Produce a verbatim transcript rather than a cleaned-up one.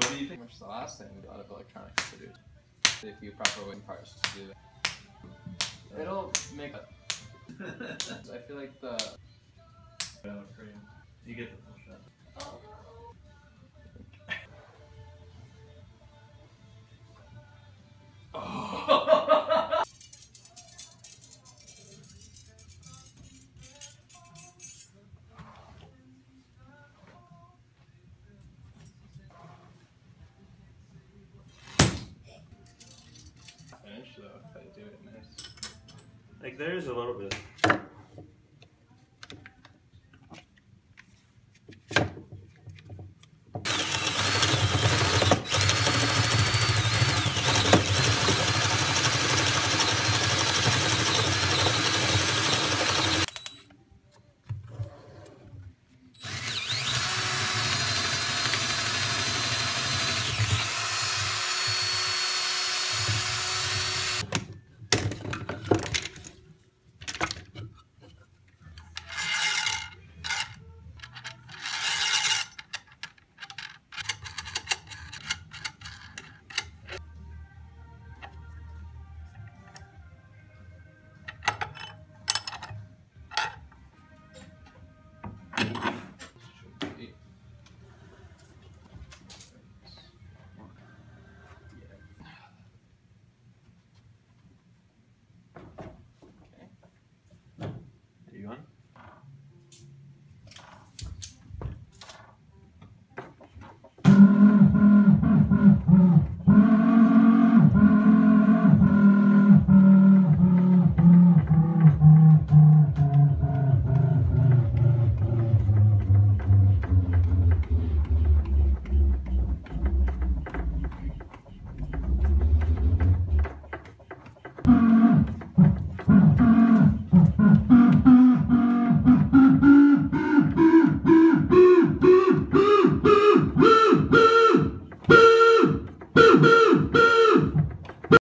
Like, what do you think? Which is the last thing a lot of electronics produce. If you proper wing parts to do that, it'll make up. I feel like the. You get the full shot. Oh. Oh. Finish though if I do it nice. Like there's a little bit.